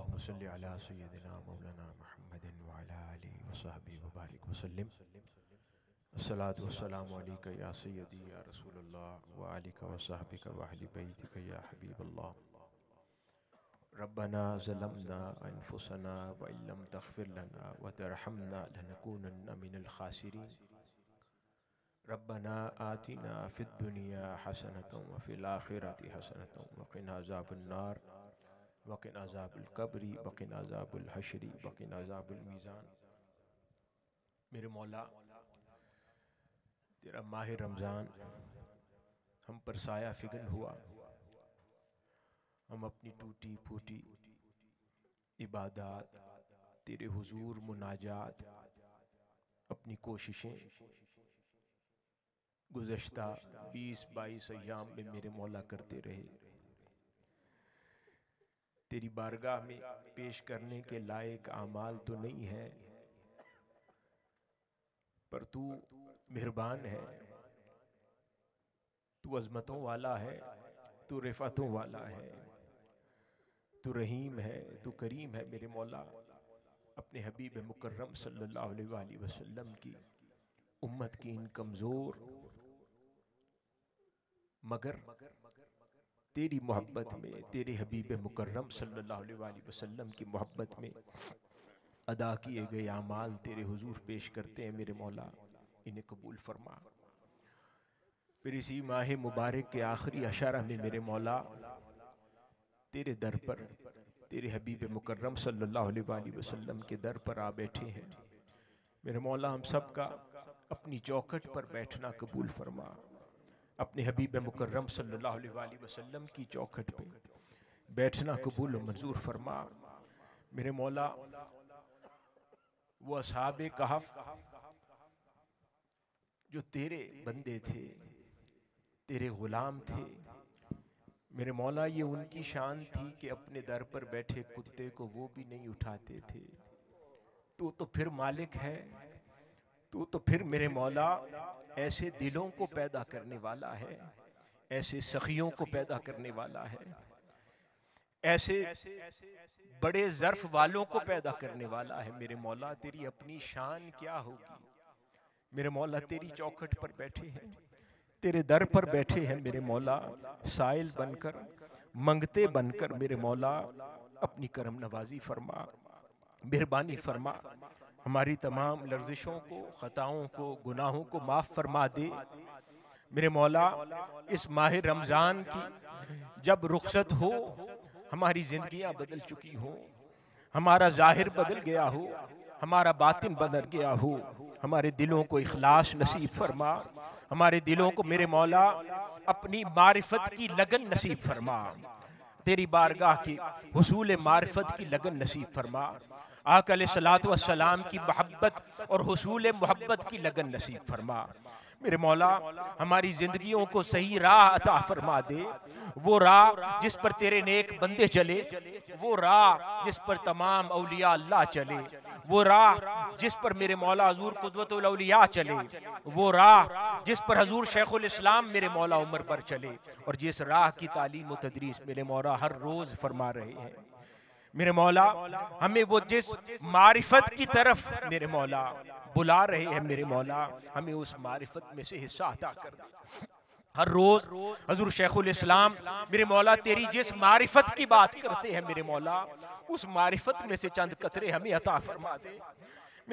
अल्लाहुम्मा सल्लि अला सय्यदिना मौलाना मुहम्मदिन व अला आलिहि व सहबी व बारिक वसल्लम। अस्सलातु वस्सलामु अलैका या सय्यदी या रसूलुल्लाह व आलिका व सहबिका व अहलि बैतिका या हबीबल्लाह। रब्बना ज़लमना अनफुसना व इन लम तग़फिर लना व तरहमना लनकूनन्ना मिनल खासिरीन। रब्बना आतिना फ़िद दुनिया हसनतन व फ़िल आख़िरति हसनतन व क़िना अज़ाबन नार वक़िन अज़ाबुल क़ब्री वक़िन अज़ाबुल हशरी वक़िन अज़ाबुल मीज़ान। मेरे मौला, तेरा माह रमज़ान हम पर साया फिगन हुआ। हम अपनी टूटी फूटी इबादत, तेरे हुजूर मुनाजात, अपनी कोशिशें गुज़श्ता 20-22 अय्याम में मेरे मौला करते रहे। तेरी बारगाह में पेश करने के लायक आमाल तो नहीं है, पर तू मेहरबान है, तू अज़मतों वाला है, तू रिफ़तों वाला है, तू रहीम है, तू करीम है। मेरे मौला, अपने हबीब मुकर्रम सल्लल्लाहु अलैहि वसल्लम की उम्मत की इन कमज़ोर मगर तेरी मोहब्बत में, तेरे हबीब मुकर्रम सल्लल्लाहु अलैहि वसल्लम की मोहब्बत में अदा किए गए आमाल तेरे हुजूर पेश करते हैं। मेरे मौला, इन्हें कबूल फरमा। फिर इसी माह मुबारक के आखिरी अशारा में मेरे मौला, तेरे दर पर, तेरे हबीब मुकर्रम सल्लल्लाहु अलैहि वसल्लम के दर पर आ बैठे हैं। मेरे मौला, हम सब का अपनी चौखट पर बैठना कबूल फरमा। अपने हबीब मुकर्रम सल्लल्लाहु अलैहि वसल्लम की चौखट पे बैठना कबूल और मंजूर फरमा। मेरे मौला, वो असहाबे कहफ जो तेरे बंदे थे, तेरे ग़ुलाम थे, मेरे मौला ये उनकी शान थी कि अपने दर पर बैठे कुत्ते को वो भी नहीं उठाते थे। तू तो फिर मालिक है, तू तो फिर मेरे मौला ऐसे दिलों को पैदा करने वाला है, ऐसे सखियों को पैदा करने वाला है, ऐसे बड़े ज़र्फ़ वालों को पैदा करने वाला है। मेरे मौला, तेरी अपनी शान क्या होगी। मेरे मौला, तेरी चौखट पर बैठे हैं, तेरे दर पर बैठे हैं मेरे मौला, साइल बनकर, मंगते बनकर। मेरे मौला, अपनी करम नवाजी फरमा, मेहरबानी फरमा। हमारी तमाम लर्जिशों को, ख़ताओं को, गुनाहों को माफ़ फरमा दे। मेरे मौला, इस माह रमज़ान की जब रुखसत हो, हमारी ज़िंदगियाँ बदल चुकी हों, हमारा ज़ाहिर बदल गया हो, हमारा बातिन बदल गया हो, हमारे दिलों को इखलास नसीब फरमा, हमारे दिलों को मेरे मौला अपनी मारिफत की लगन नसीब फरमा, तेरी बारगाह की हुसूल मारिफत की लगन नसीब फरमा, आका अलैहिस्सलातु वस्सलाम की मोहब्बत और हुसूल मोहब्बत की लगन नसीब फरमा। मेरे मौला, हमारी ज़िंदगियों को सही राह अता फरमा दे, वो राह जिस पर तेरे नेक बंदे चले, वो राह जिस पर तमाम औलिया अल्लाह चले, वो राह जिस पर मेरे मौला हजूर कुदवतुल औलिया चले, वो राह जिस पर हजूर शेखुल इस्लाम मेरे मौला उमर पर चले, और जिस राह की तालीम और तदरीस मेरे मौला हर रोज़ फरमा रहे हैं। मेरे मौला, हमें वो जिस मारिफत की तरफ मेरे मौला बुला रहे हैं मेरे मौला, हमें उस मारिफत में से हिस्सा अता कर दे। हर रोज़ हजूर शेखुल इस्लाम मेरे मौला तेरी जिस मारिफत की बात करते हैं मेरे मौला, उस मारिफत में से चंद कतरे हमें अता फरमा दे।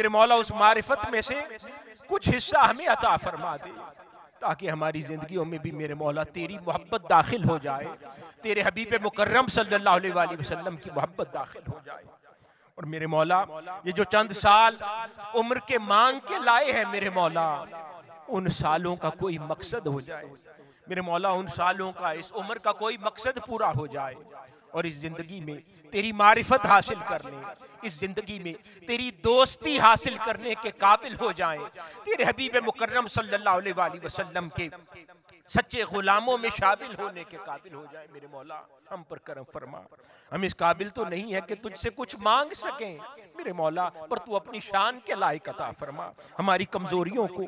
मेरे मौला, उस मारिफत में से कुछ हिस्सा हमें अता फरमा दे, ताकि हमारी ज़िंदगियों में भी मेरे मौला तेरी मोहब्बत दाखिल हो जाए, तेरे हबीब मुकर्रम सल्लल्लाहु अलैहि वसल्लम की मोहब्बत दाखिल हो जाए। और मेरे मौला, ये जो चंद साल उम्र के मांग के लाए हैं मेरे मौला, उन सालों का कोई मकसद हो जाए मेरे मौला, उन सालों का, इस उम्र का कोई मकसद पूरा हो जाए, और इस ज़िंदगी में तेरी मारिफत हासिल कर लें, इस ज़िंदगी में तेरी दोस्ती हासिल करने के काबिल हो जाएं, तेरे हबीब मुकर्रम सल्लल्लाहु अलैहि वसल्लम के सच्चे ग़ुलामों में शामिल होने के काबिल हो जाएं। मेरे मौला, हम पर करम फरमा। हम इस काबिल तो नहीं है कि तुझसे कुछ मांग सकें। मेरे मौला, पर तू अपनी शान के लायक अता फरमा। हमारी कमजोरियों को,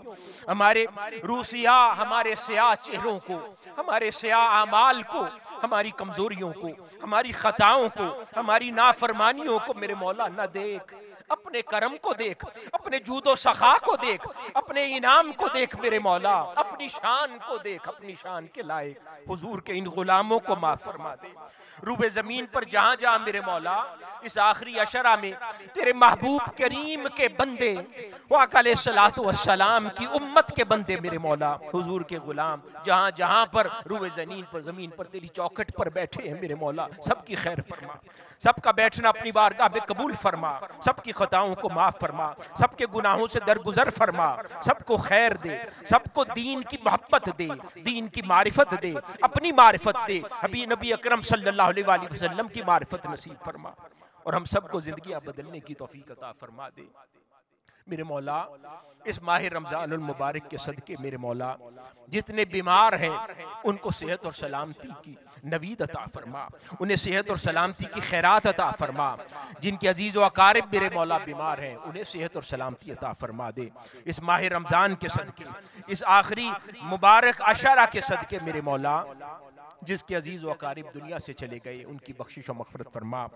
हमारे रूसिया, हमारे स्याह चेहरों को, हमारे स्याह आमाल को, हमारी कमजोरियों को, हमारी खताओं को, हमारी नाफरमानियों को मेरे मौला ना देख, अपने करम को देख, अपने जूदो सखा को देख, अपने इनाम को देख मेरे मौला, अपनी शान को देख, अपनी शान के लायक हुजूर के इन गुलामों को माफ फरमा दे। रूबे जमीन पर जहाँ जहाँ मेरे मौला इस आखिरी अशरा में तेरे महबूब करीम के बंदे अलैहिस्सलाम की उम्मत के बंदे मेरे मौला, हुजूर के गुलाम जहाँ जहाँ पर रूबे जमीन पर तेरी चौखट पर बैठे हैं मेरे मौला, सबकी खैर फरमा, सबका बैठना अपनी बारगाह में कबूल फरमा, सबकी खताओं को माफ फरमा, सबके गुनाहों से दरगुजर फरमा, सबको खैर दे, सबको दीन की मोहब्बत दे, दीन की मारिफत दे, अपनी मारिफत दे, अभी नबी अकरम सल्लल्लाहु अलैहि वसल्लम की मारिफत नसीब फरमा और हम सबको जिंदगियां बदलने की तौफीक अता फरमा दे। मेरे मौला इस माह रमजान अल मुबारक के सदके मेरे मौला जितने बीमार हैं उनको सेहत और सलामती की नवीद अता फरमा, उन्हें सेहत और सलामती की खैरात अता फरमा, जिनके अजीज व अकारिब मेरे मौला बीमार हैं उन्हें सेहत और सलामती अता फरमा दे। इस माह रमज़ान के सदके, इस आखिरी मुबारक अशरा के सदके मेरे मौला जिसके अजीज व अकारिब दुनिया से चले गए उनकी बख्शिश और मगफरत फरमा।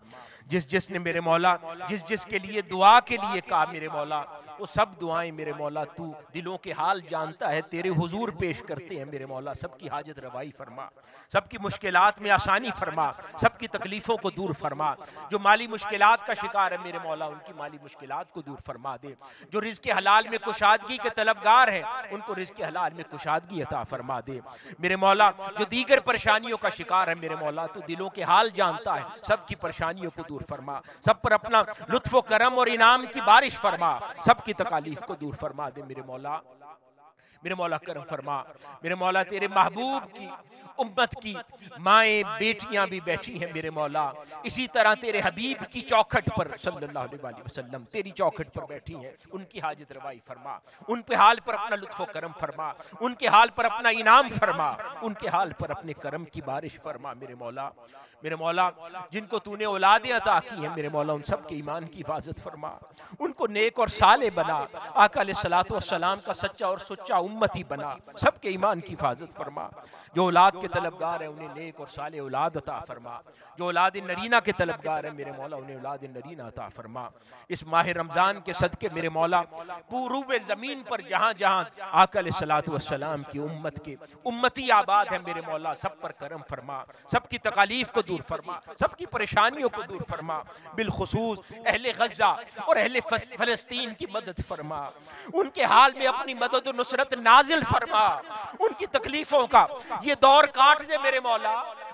जिस जिसने मेरे मौला जिस जिसके लिए दुआ के लिए कहा मेरे मौला वो सब दुआएं मेरे मौला तू दिलों के हाल जानता है, तेरे हुजूर पेश करते हैं मेरे मौला, सबकी हाजत रवाई फरमा, सबकी मुश्किलात में आसानी फरमा, सबकी तकलीफ़ों को दूर फरमा। जो माली मुश्किलात का शिकार है मेरे मौला उनकी माली मुश्किलात को दूर फरमा दे। जो रिज़्क़ हलाल में कुशादगी के तलबगार हैं उनको रिज़्क़ हलाल में कुशादगी अता फरमा दे मेरे मौला। जो दीगर परेशानियों का शिकार है मेरे मौला तू दिलों के हाल जानता है, सबकी परेशानियों को दूर फरमा, सब पर अपना लुत्फ़ करम और इनाम की बारिश फरमा, सबकी तकलीफ को दूर फरमा दे मेरे मौला। मेरे मौला करम फरमा मेरे मौला, तेरे महबूब की उम्मत की माएँ बेटियां भी बैठी हैं मेरे मौला, इसी तरह तेरे हबीब की चौखट पर सल्लल्लाहु अलैहि वसल्लम तेरी चौखट पर बैठी हैं, उनकी हाजत रवाई फरमा, उनके हाल पर अपना लुत्फ़ो करम फरमा, उनके हाल पर अपना इनाम फरमा, उनके हाल पर अपने करम की बारिश फरमा मेरे मौला। मेरे मौला जिनको तूने औलादें अता की हैं मेरे मौला उन सब के ईमान की हिफाजत फरमा, उनको नेक और साले बना, आका अलैहिस्सलातु वस्सलाम का सच्चा और सुच्चा उम्मती बना, सबके ईमान की हिफाजत फरमा। जो औलाद के तलबगार है उन्हें नेक और साले औलाद अता फरमा, जो औलाद नरीना के तलबगार है मेरे मौला उन्हें औलाद नरीना अता फरमा। इस माह रमज़ान के सदके मेरे मौला पूरूब ज़मीन पर जहाँ जहाँ आका अलैहिस्सलातु वस्सलाम की उम्मत के उम्मती आबाद है मेरे मौला सब पर करम फरमा, सबकी तकालीफ को दूर फरमा, सबकी परेशानियों को दूर फरमा, बिलखुसूस अहले गजा और अहले फलस्तीन की मदद फरमा, उनके हाल में अपनी मदद और नुसरत नाजिल फरमा, उनकी तकलीफों का ये दौर काट दे मेरे मौला,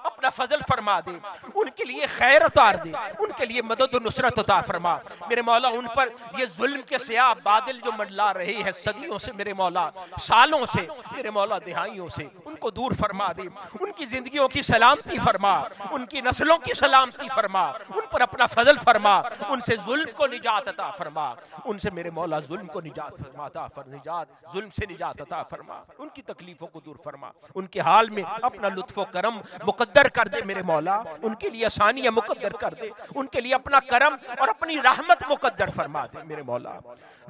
अपना फजल फरमा दे, उनके लिए खैर उतार दे, उनके लिए मदद और नुसरत उतार फरमा मेरे मौला। उन पर ये जुल्म के स्याह बादल जो मंडला रहे हैं सदियों से मेरे मौला, सालों से मेरे मौला, दिहाइयों से, उनको दूर फरमा दे, उनकी जिंदगियों की सलामती फरमा, उनकी नस्लों की सलामती फरमा, उन पर अपना फजल फरमा, उनसे जुल्म को निजात अता फरमा, उनसे मेरे मौला जुल्म को निजात फरमाता निजात जुल्म से निजात अता फरमा, उनकी तकलीफों को दूर फरमा, उनके हाल में अपना लुत्फ़ो करम मुकद्दर कर दे मेरे मौला, उनके लिए आसानियां मुकद्दर कर दे, उनके लिए अपना करम और अपनी रहमत मुकद्दर फरमा दे मेरे मौला।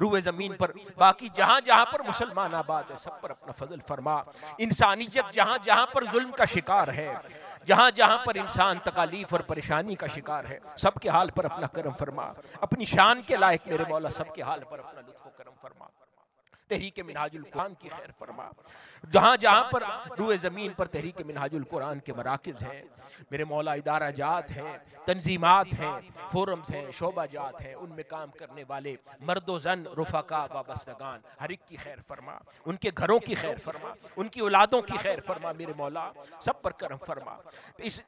रूए ज़मीन पर बाकी जहाँ जहाँ पर मुसलमान आबाद है सब पर अपना फजल फरमा। इंसानियत जहाँ जहाँ पर जुल्म का शिकार है, जहाँ जहाँ पर इंसान तकालीफ और परेशानी का शिकार है सबके हाल पर अपना करम फरमा, अपनी शान के लायक मेरे मौला सबके हाल पर अपना लुत्फ़ो करम फरमा, तहरीक मिनहाजुल कुरान की खैर फरमा। जहाँ जहाँ पर रूए ज़मीन पर तहरीक मिनहाजुल कुरान के मराकज़ हैं मेरे मौला, इदारा जात हैं, तंजीमात हैं, फोरम्स हैं, शोबा जात हैं, उनमें काम करने वाले मर्द व जन, रुफ़का, वाबस्तगान हर एक की खैर फरमा, उनके घरों की खैर फरमा, उनकी औलादों की खैर फरमा मेरे मौला, सब पर करम फरमा।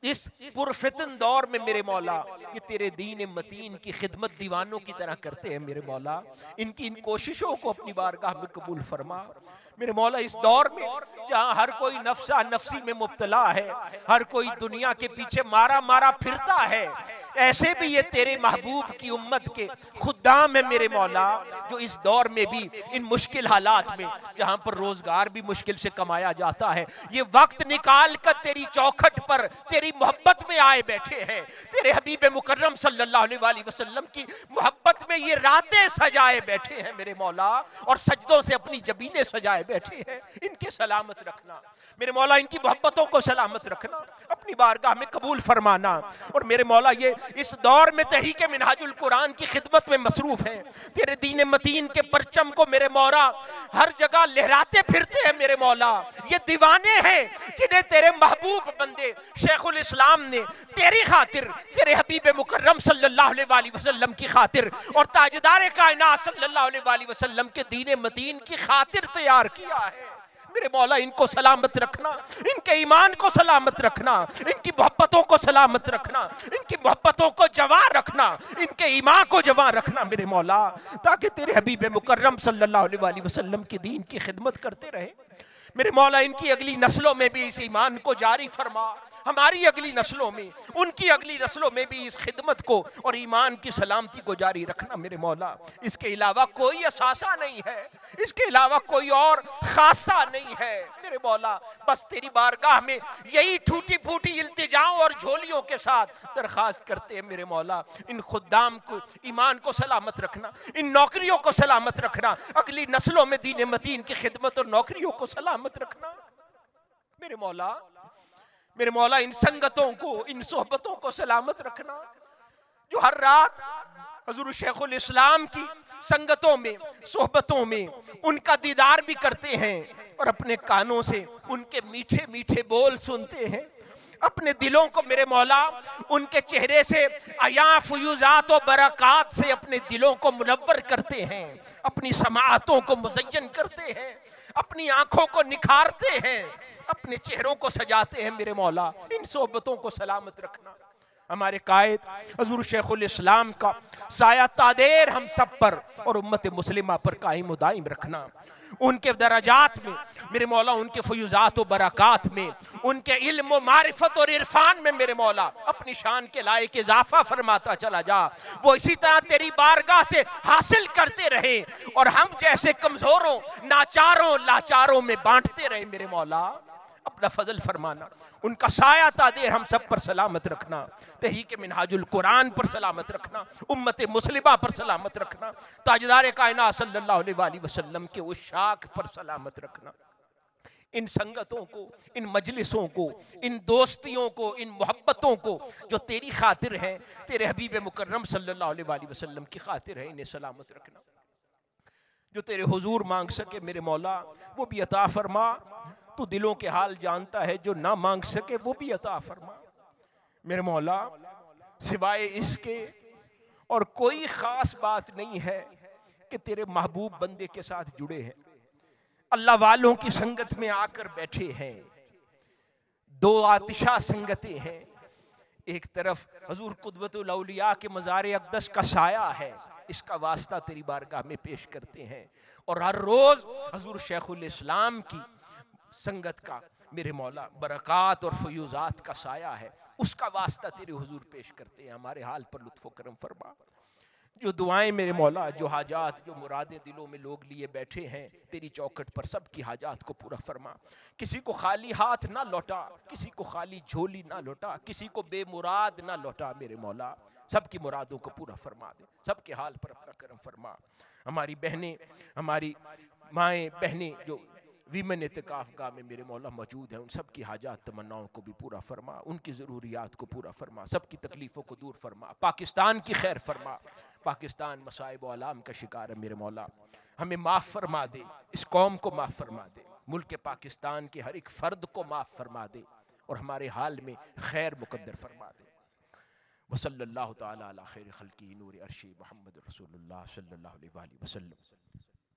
इस पुरफितन दौर में मेरे मौला ये तेरे दीन मतीन की खिदमत दीवानों की तरह करते हैं मेरे मौला, इनकी इन कोशिशों को अपनी बारगाह में कबूल फरमा। मेरे मौला इस दौर में जहाँ हर कोई नफ्सा नफसी में मुब्तला है, हर कोई दुनिया के पीछे मारा मारा फिरता है, ऐसे भी ये तेरे महबूब की उम्मत के खुदाम है मेरे मौला, जो इस दौर में भी इन मुश्किल हालात में जहाँ पर रोजगार भी मुश्किल से कमाया जाता है, ये वक्त निकाल कर तेरी चौखट पर तेरी मोहब्बत में आए बैठे हैं, तेरे हबीब मुकर्रम सल्लल्लाहु अलैहि वसल्लम की मोहब्बत में ये रातें सजाए बैठे हैं मेरे मौला, और सजदों से अपनी जबीनें सजाए बैठे हैं। इनके सलामत रखना मेरे मौला, इनकी मोहब्बतों को सलामत रखना, अपनी बारगाह में कबूल फरमाना। और मेरे मौला ये इस दौर में तहरीक मिनहाजुल कुरान की खिदमत में मसरूफ है, तेरे दीन मतीन के परचम को मेरे मौला हर जगह लहराते फिरते हैं मेरे मौला। ये दीवाने हैं जिन्हें तेरे महबूब बंदे शेखुल इस्लाम ने तेरी खातिर, तेरे हबीब मुकर्रम सल्लल्लाहु अलैहि वसल्लम की खातिर और ताजदार कायनात सल्लल्लाहु अलैहि वसल्लम के दीन मतीन की खातिर तैयार किया है मेरे मौला। इनको सलामत रखना, इनके ईमान को सलामत रखना, इनकी मोहब्बतों को सलामत रखना, इनकी मोहब्बतों को जवां रखना, इनके ईमान को जवां रखना मेरे मौला, ताकि तेरे हबीब मुकर्रम सल्लल्लाहु अलैहि वसल्लम के दीन की खिदमत करते रहे मेरे मौला। इनकी अगली नस्लों में भी इस ईमान को जारी फरमा, हमारी अगली नस्लों में, उनकी अगली नस्लों में भी इस खिदमत को और ईमान की सलामती को जारी रखना मेरे मौला। इसके अलावा कोई असासा नहीं है, इसके अलावा कोई और खासा नहीं है मेरे मौला। बस तेरी बारगाह में यही टूटी फूटी इल्तिजाओं और झोलियों के साथ दरख्वास्त करते हैं मेरे मौला, इन खुद्दाम को ईमान को सलामत रखना, इन नौकरियों को सलामत रखना, अगली नस्लों में दीन मतीन की खिदमत और नौकरियों को सलामत रखना मेरे मौला। मेरे मौला इन संगतों को, इन सोहबतों को सलामत रखना, जो हर रात हुज़ूर शेखुल इस्लाम की संगतों में, सोहबतों में उनका दीदार भी करते हैं और अपने कानों से उनके मीठे मीठे बोल सुनते हैं, अपने दिलों को मेरे मौला उनके चेहरे से आया फयूज़ात और बरक़ात से अपने दिलों को मुनव्वर करते हैं, अपनी समाअतों को मुज़य्यन करते हैं, अपनी आंखों को निखारते हैं, अपने चेहरों को सजाते हैं मेरे मौला। इन सोहबतों को सलामत रखना। हमारे कायद हुज़ूर शेखुल इस्लाम का साया तादेर हम सब पर और उम्मत मुस्लिमा पर कायम दायम रखना, उनके दराजात में मेरे मौला, उनके फयूज़ात व बरक़ात में, उनके इल्म व मारिफत और इरफान में मेरे मौला अपनी शान के लायक इजाफा फरमाता चला जा। वो इसी तरह तेरी बारगाह से हासिल करते रहे और हम जैसे कमज़ोरों, नाचारों, लाचारों में बांटते रहे मेरे मौला। अपना फजल फरमाना, उनका साया तादेर हम सब पर सलामत रखना, तहरीक मिनहाजुल कुरान पर सलामत रखना, उम्मत मुस्लिमा पर सलामत रखना, ताजदार कायनात सल्लल्लाहु अलैहि वसल्लम के उस शाख पर सलामत रखना। इन संगतों को, इन मजलिसों को, इन दोस्तियों को, इन मोहब्बतों को जो तेरी खातिर हैं, तेरे हबीब मुकर्रम सल्लल्लाहु अलैहि वसल्लम की खातिर है, इन्हें सलामत रखना। जो तेरे हुजूर मांग सके मेरे मौला वो भी अता फरमा, तो दिलों के हाल जानता है, जो ना मांग सके वो भी अता फरमा मेरे मौला। सिवाय इसके और कोई ख़ास बात नहीं है कि तेरे महबूब बंदे के साथ जुड़े हैं, अल्लाह वालों की संगत में आकर बैठे हैं। दो आतिशा संगतें हैं, एक तरफ हुज़ूर कुदवतुल औलिया के मज़ार अक़दस का साया है, इसका वास्ता तेरी बारगाह में पेश करते हैं, और हर रोज़ हुज़ूर शेखुल इस्लाम की संगत का मेरे मौला बरक़ात और फयूज़ात का साया है, उसका वास्ता तेरे हुजूर पेश करते हैं। हमारे हाल पर लुत्फ़ करम फरमा। जो दुआएं मेरे मौला, जो हाजात, जो मुरादें दिलों में लोग लिए बैठे हैं, तेरी चौखट पर सब की हाजात को पूरा फरमा। किसी को खाली हाथ ना लौटा, किसी को खाली झोली ना लौटा, किसी को बेमुराद ना लौटा मेरे मौला। सब की मुरादों को पूरा फरमा दे, सब के हाल पर अपना करम फरमा। हमारी बहनें, हमारी माएँ बहनें जो विमेन इतिकाफ गाह में मेरे मौला मौजूद है, उन सब की हाजात तमन्नाओं को भी पूरा फरमा, उनकी ज़रूरियात को पूरा फरमा, सब की तकलीफ़ों को दूर फरमा, पाकिस्तान की खैर फरमा। पाकिस्तान मसाइब और आलाम का शिकार है मेरे मौला, हमें माफ़ फरमा दे, इस कौम को माफ़ फरमा दे, मुल्क पाकिस्तान के हर एक फ़र्द को माफ़ फरमा दे और हमारे हाल में खैर मुक़द्दर फरमा दे। वसल्लल्लाहु तआला अला खैर खल्की नूर अर्शी मुहम्मद रसूलुल्लाह सल्लल्लाहु अलैहि वसल्लम।